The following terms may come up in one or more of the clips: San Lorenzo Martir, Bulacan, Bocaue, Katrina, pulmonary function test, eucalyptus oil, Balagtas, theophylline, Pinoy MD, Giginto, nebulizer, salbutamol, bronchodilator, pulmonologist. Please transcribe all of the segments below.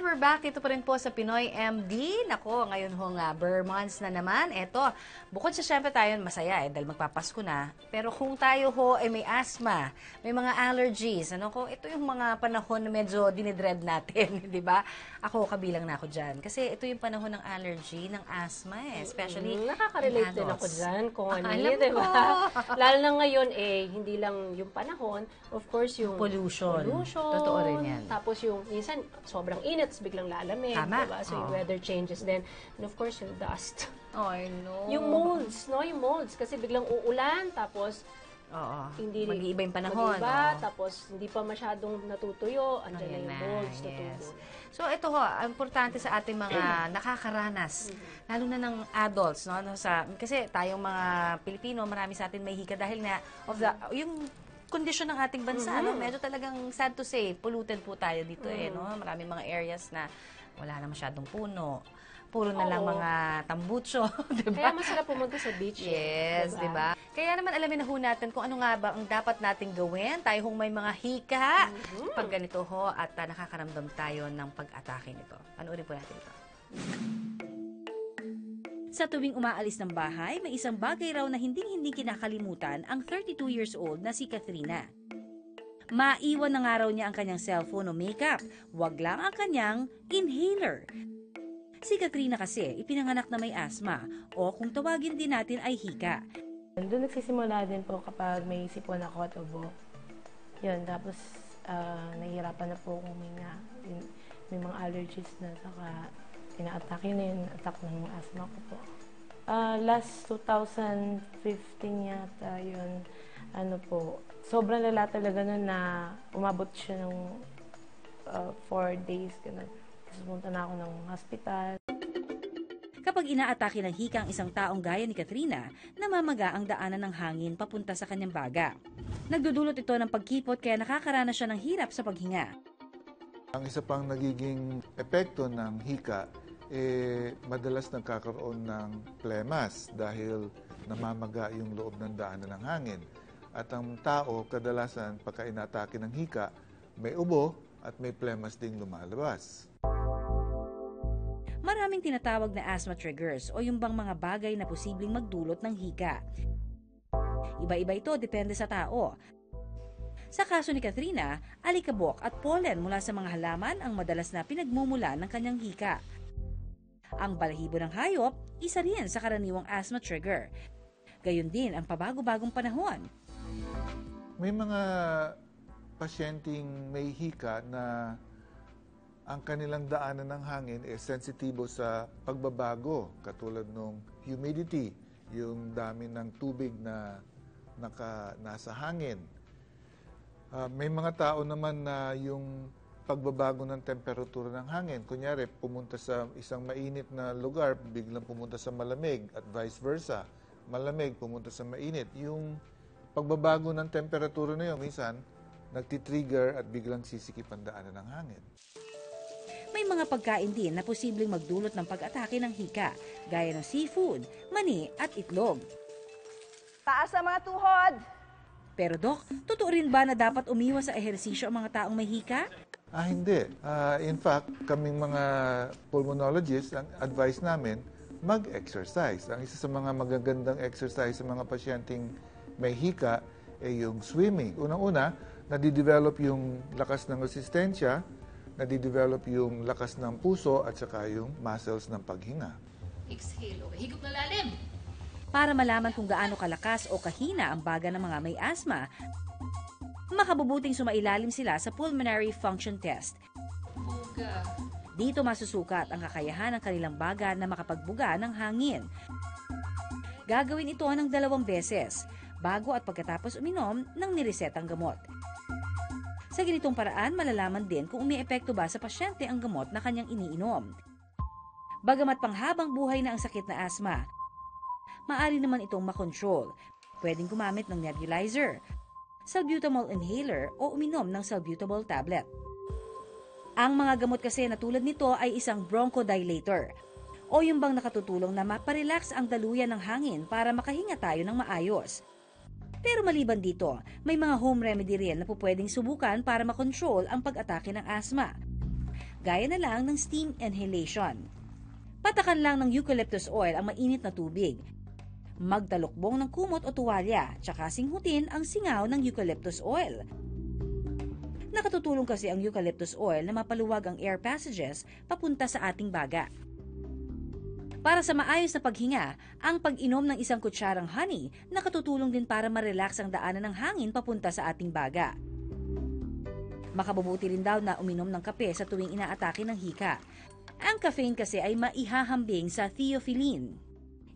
And we're back dito pa rin po sa Pinoy MD. Nako, ngayon ho nga, Burmans na naman. Eto, bukod sa syempre tayo masaya dahil magpapasko na. Pero kung tayo ho may asthma, may mga allergies, ano ko, ito yung mga panahon na medyo dinidread natin, di ba? Ako, kabilang na ako dyan. Kasi ito yung panahon ng allergy, ng asthma eh. Especially nakaka-relate din ako dyan kung ano yun, di ba? Lalo na ngayon eh, hindi lang yung panahon, of course yung pollution. Totoo rin yan. Tapos yung, minsan, sobrang init, biglang lalamig. Diba? So, yung weather changes then. And of course, yung dust. I know. Yung molds, no? Yung molds. Kasi biglang uulan, tapos mag-iiba yung panahon. Mag-iiba, tapos hindi pa masyadong natutuyo. Andiyan na yung molds, natutuyo. So, ito ho, importante sa ating mga nakakaranas, lalo na ng adults, no? Kasi tayong mga Pilipino, marami sa atin may hika dahil na, yung kondisyon ng ating bansa, ano, medyo talagang sad to say, polluted po tayo dito eh, no? Maraming mga areas na wala na masyadong puno. Puro na lang mga tambucho, diba? Kaya masarap pumunta sa beach. Yes, diba? Kaya naman alamin na ho natin kung ano nga ba ang dapat nating gawin. Tayo hong may mga hika pag ganito ho at nakakaramdam tayo ng pag-atake nito. Panoorin po natin ito. Sa tuwing umaalis ng bahay, may isang bagay raw na hinding-hindi kinakalimutan ang 32 years old na si Katrina. Maiwan na nga raw niya ang kanyang cellphone o makeup, wag lang ang kanyang inhaler. Si Katrina kasi ipinanganak na may asthma o kung tawagin din natin ay hika. Doon nagsisimula din po kapag may sipon ako at ubo. Yun, tapos nahihirapan na po kung may mga allergies na saka ina-attack yun na yung attack ng asthma ko po. Last 2015 yata yun, ano po, sobrang lala talaga nun na umabot siya ng 4 days, gano'n. Tapos punta na ako ng hospital. Kapag ina-atake ng hika ang isang taong gaya ni Katrina, namamaga ang daanan ng hangin papunta sa kanyang baga. Nagdudulot ito ng pagkipot kaya nakakarana siya ng hirap sa paghinga. Ang isa pang nagiging epekto ng hika, madalas nagkakaroon ng plemas dahil namamaga yung loob ng daanan ng hangin. At ang tao, kadalasan, pagka inatake ng hika, may ubo at may plemas ding lumalabas. Maraming tinatawag na asthma triggers o yung bang mga bagay na posibleng magdulot ng hika. Iba-iba ito depende sa tao. Sa kaso ni Katrina, alikabok at pollen mula sa mga halaman ang madalas na pinagmumula ng kanyang hika. Ang balahibo ng hayop, isa rin sa karaniwang asthma trigger. Gayon din ang pabago-bagong panahon. May mga pasyenteng may hika na ang kanilang daanan ng hangin ay sensitibo sa pagbabago, katulad ng humidity, yung dami ng tubig na nasa hangin. May mga tao naman na yung pagbabago ng temperatura ng hangin. Kunyari, pumunta sa isang mainit na lugar, biglang pumunta sa malamig at vice versa. Malamig, pumunta sa mainit. Yung pagbabago ng temperatura na yun, minsan, nagtitrigger at biglang sisikip ang daanan ng hangin. May mga pagkain din na posibleng magdulot ng pag-atake ng hika, gaya ng seafood, mani at itlog. Taas ang mga tuhod! Pero Dok, totoo rin ba na dapat umiwas sa ehersisyo ang mga taong may hika? Hindi. In fact, kaming mga pulmonologists, ang advice namin, mag-exercise. Ang isa sa mga magagandang exercise sa mga pasyenteng may hika ay yung swimming. Unang-una, nadidevelop yung lakas ng resistensya, nadidevelop yung lakas ng puso at saka yung muscles ng paghinga. Exhale. Higop na lalim. Para malaman kung gaano kalakas o kahina ang baga ng mga may asthma, makabubuting sumailalim sila sa pulmonary function test. Dito masusukat ang kakayahan ng kanilang baga na makapagbuga ng hangin. Gagawin ito ng 2 beses, bago at pagkatapos uminom ng niresetang gamot. Sa ganitong paraan, malalaman din kung umiepekto ba sa pasyente ang gamot na kanyang iniinom. Bagamat panghabang buhay na ang sakit na asthma, maaari naman itong makontrol. Pwedeng gumamit ng nebulizer, salbutamol inhaler o uminom ng salbutamol tablet. Ang mga gamot kasi na tulad nito ay isang bronchodilator o yung bang nakatutulong na maparelax ang daluyan ng hangin para makahinga tayo ng maayos. Pero maliban dito, may mga home remedy rin na pupwedeng subukan para makontrol ang pag-atake ng asthma. gaya na lang ng steam inhalation. Patakan lang ng eucalyptus oil ang mainit na tubig. Magtalukbong ng kumot o tuwalya, tsaka singhutin ang singaw ng eucalyptus oil. Nakatutulong kasi ang eucalyptus oil na mapaluwag ang air passages papunta sa ating baga. Para sa maayos na paghinga, ang pag-inom ng isang kutsarang honey nakatutulong din para ma-relax ang daanan ng hangin papunta sa ating baga. Makabubuti rin daw na uminom ng kape sa tuwing inaatake ng hika. Ang caffeine kasi ay maihahambing sa theophylline,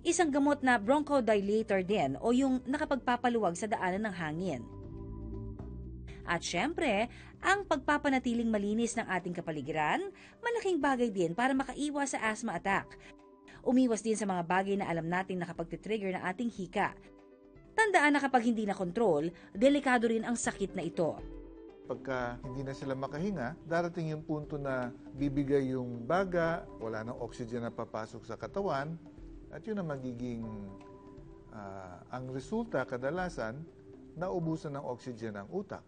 isang gamot na bronchodilator din o yung nakapagpapaluwag sa daanan ng hangin. At syempre, ang pagpapanatiling malinis ng ating kapaligiran, malaking bagay din para makaiwas sa asthma attack. Umiwas din sa mga bagay na alam natin nakapagtitrigger na ating hika. Tandaan na kapag hindi na kontrol, delikado rin ang sakit na ito. Pagka hindi na sila makahinga, darating yung punto na bibigay yung baga, wala nang oxygen na papasok sa katawan, at yun ang magiging ang resulta kadalasan, naubusan ng oxygen ang utak.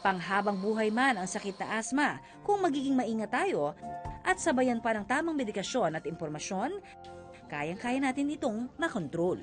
Panghabang buhay man ang sakit na asma, kung magiging maingat tayo at sabayan pa ng tamang medikasyon at impormasyon, kayang-kaya natin itong makontrol.